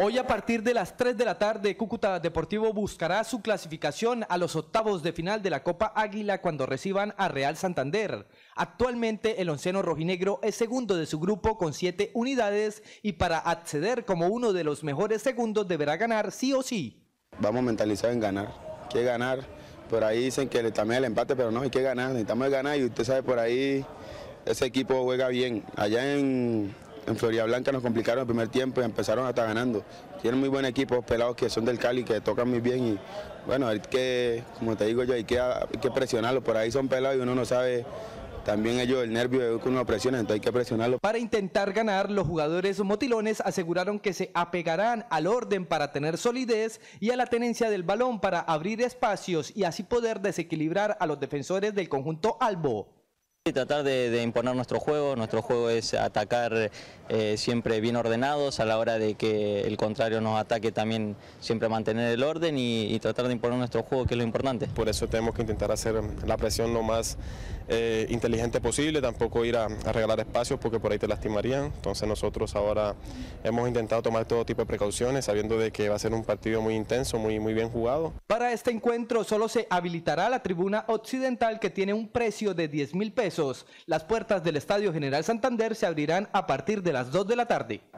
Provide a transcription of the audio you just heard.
Hoy a partir de las 3 de la tarde, Cúcuta Deportivo buscará su clasificación a los octavos de final de la Copa Águila cuando reciban a Real Santander. Actualmente el Onceno Rojinegro es segundo de su grupo con 7 unidades y para acceder como uno de los mejores segundos deberá ganar sí o sí. Vamos mentalizados en ganar, hay que ganar. Por ahí dicen que también el empate, pero no, hay que ganar, necesitamos ganar y usted sabe por ahí ese equipo juega bien. Allá en Florida Blanca nos complicaron el primer tiempo y empezaron hasta ganando. Tienen muy buen equipo, pelados que son del Cali, que tocan muy bien y bueno, hay que, como te digo yo, hay que presionarlo, por ahí son pelados y uno no sabe. También ellos, el nervio que uno presiona, entonces hay que presionarlo. Para intentar ganar, los jugadores motilones aseguraron que se apegarán al orden para tener solidez y a la tenencia del balón para abrir espacios y así poder desequilibrar a los defensores del conjunto albo. Y tratar de imponer nuestro juego es atacar siempre bien ordenados, a la hora de que el contrario nos ataque también siempre mantener el orden y tratar de imponer nuestro juego, que es lo importante. Por eso tenemos que intentar hacer la presión lo más inteligente posible, tampoco ir a regalar espacios porque por ahí te lastimarían. Entonces nosotros ahora hemos intentado tomar todo tipo de precauciones, sabiendo de que va a ser un partido muy intenso, muy bien jugado. Para este encuentro solo se habilitará la tribuna occidental, que tiene un precio de 10.000 pesos. Las puertas del Estadio General Santander se abrirán a partir de las 2 de la tarde.